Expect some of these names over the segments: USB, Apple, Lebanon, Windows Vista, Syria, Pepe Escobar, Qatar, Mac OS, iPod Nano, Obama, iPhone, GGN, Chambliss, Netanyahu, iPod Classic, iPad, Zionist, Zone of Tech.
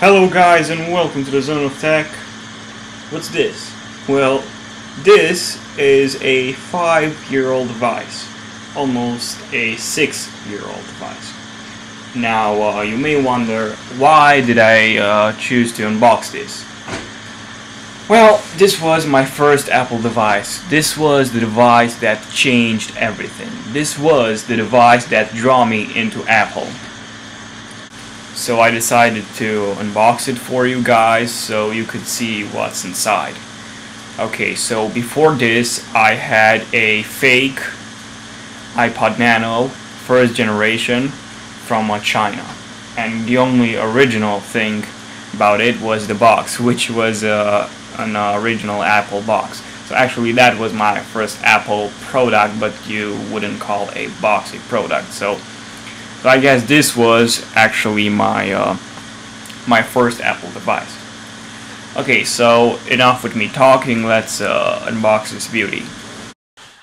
Hello guys and welcome to the Zone of Tech. What's this? Well, this is a 5-year-old device. Almost a 6-year-old device. Now, you may wonder, why did I choose to unbox this? Well, this was my first Apple device. This was the device that changed everything. This was the device that drew me into Apple. So I decided to unbox it for you guys so you could see what's inside. Okay, so before this I had a fake iPod Nano, first generation, from China. And the only original thing about it was the box, which was an original Apple box. So actually that was my first Apple product, but you wouldn't call a box a product. So I guess this was actually my my first Apple device. Okay, so enough with me talking, let's unbox this beauty.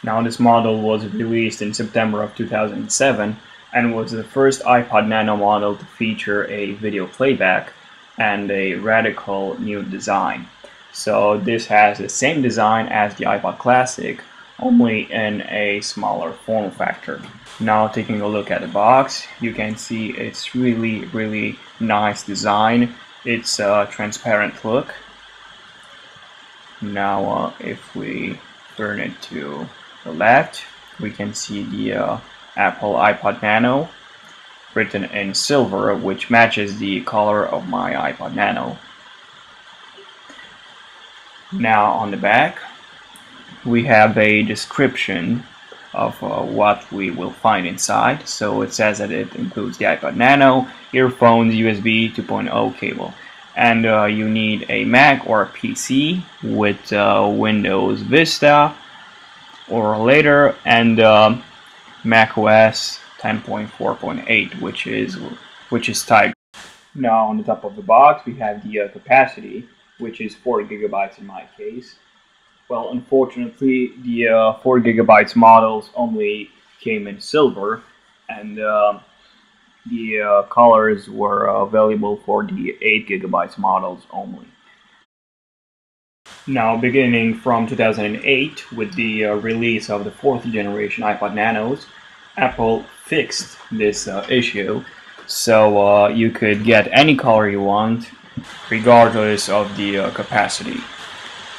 Now, this model was released in September of 2007 and was the first iPod Nano model to feature a video playback and a radical new design. So this has the same design as the iPod Classic, only in a smaller form factor. Now, taking a look at the box, you can see it's really nice design. It's a transparent look. Now if we turn it to the left, we can see the Apple iPod Nano written in silver, which matches the color of my iPod Nano. Now on the back, we have a description of what we will find inside. So it says that it includes the iPod Nano, earphones, USB 2.0 cable, and you need a Mac or a PC with Windows Vista or later, and Mac OS 10.4.8, which is Tiger. Now on the top of the box we have the capacity, which is 4 GB in my case. Well, unfortunately, the 4 GB models only came in silver, and the colors were available for the 8 GB models only. Now, beginning from 2008, with the release of the 4th generation iPod Nanos, Apple fixed this issue, so you could get any color you want, regardless of the capacity.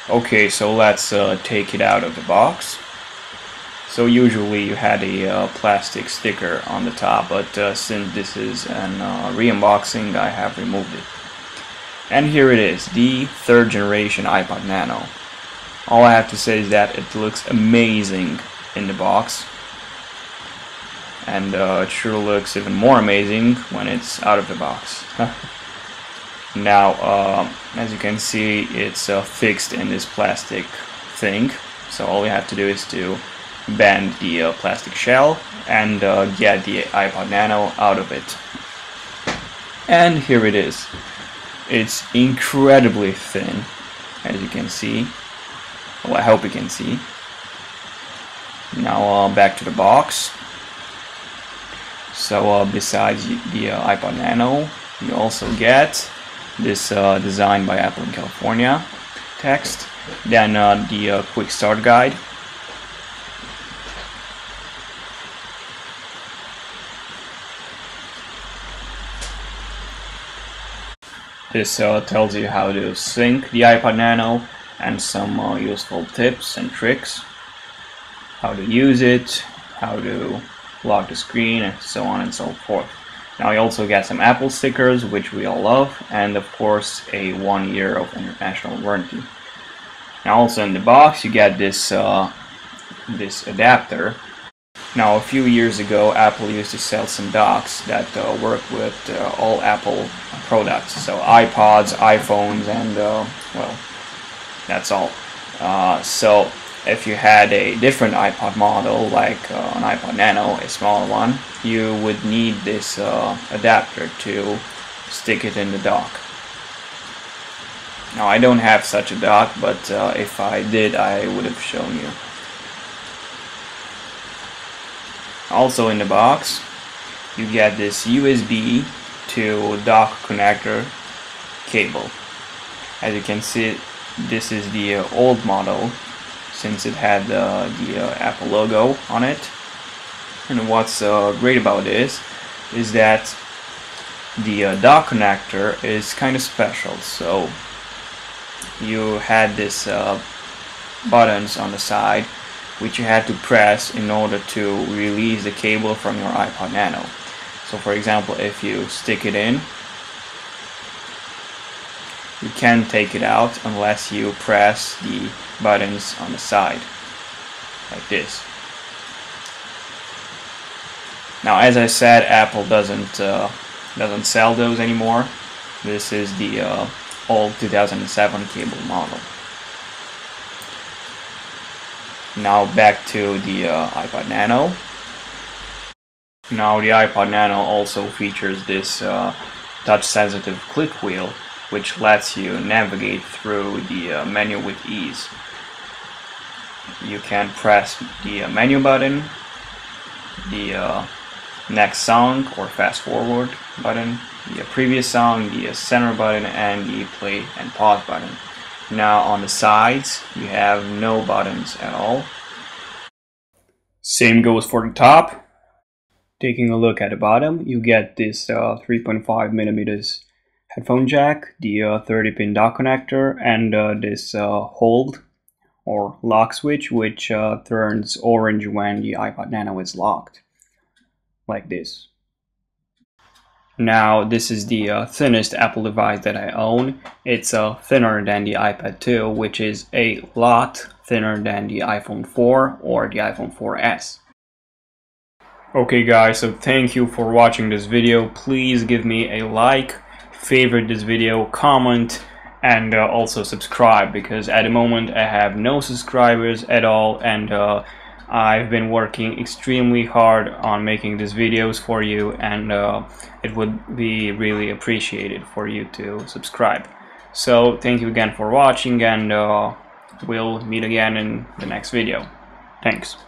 Okay, so let's take it out of the box. So usually you had a plastic sticker on the top, but since this is an re-unboxing, I have removed it. And here it is, the 3rd generation iPod Nano. All I have to say is that it looks amazing in the box. And it sure looks even more amazing when it's out of the box. Now, as you can see, it's fixed in this plastic thing, so all we have to do is to bend the plastic shell and get the iPod Nano out of it. And here it is. It's incredibly thin, as you can see. Well, I hope you can see. Now back to the box. So besides the iPod Nano, you also get this design by Apple in California text, then the quick start guide, this tells you how to sync the iPod Nano and some useful tips and tricks, how to use it, how to lock the screen, and so on and so forth. Now I also got some Apple stickers, which we all love, and of course a 1 year of international warranty. Now also in the box you get this this adapter. Now a few years ago Apple used to sell some docks that work with all Apple products, so iPods, iPhones, and well, that's all. So if you had a different iPod model, like an iPod Nano, a smaller one, you would need this adapter to stick it in the dock. Now, I don't have such a dock, but if I did, I would have shown you. Also in the box, you get this USB to dock connector, cable. As you can see, this is the old model, since it had the Apple logo on it. And what's great about this is that the dock connector is kind of special. So you had this buttons on the side, which you had to press in order to release the cable from your iPod Nano. So for example, if you stick it in, you can't take it out unless you press the buttons on the side, like this. Now, as I said, Apple doesn't sell those anymore. This is the old 2007 cable model. Now back to the iPod Nano. Now the iPod Nano also features this touch-sensitive click wheel, which lets you navigate through the menu with ease. You can press the menu button, the next song or fast forward button, the previous song, the center button, and the play and pause button. Now on the sides, you have no buttons at all. Same goes for the top. Taking a look at the bottom, you get this 3.5mm headphone jack, the 30-pin dock connector, and this hold or lock switch, which turns orange when the iPod Nano is locked, like this. Now, this is the thinnest Apple device that I own. It's thinner than the iPad 2, which is a lot thinner than the iPhone 4 or the iPhone 4S. Okay guys, so thank you for watching this video. Please give me a like, favorite this video, comment, and also subscribe, because at the moment I have no subscribers at all, and I've been working extremely hard on making these videos for you, and it would be really appreciated for you to subscribe. So thank you again for watching, and we'll meet again in the next video. Thanks.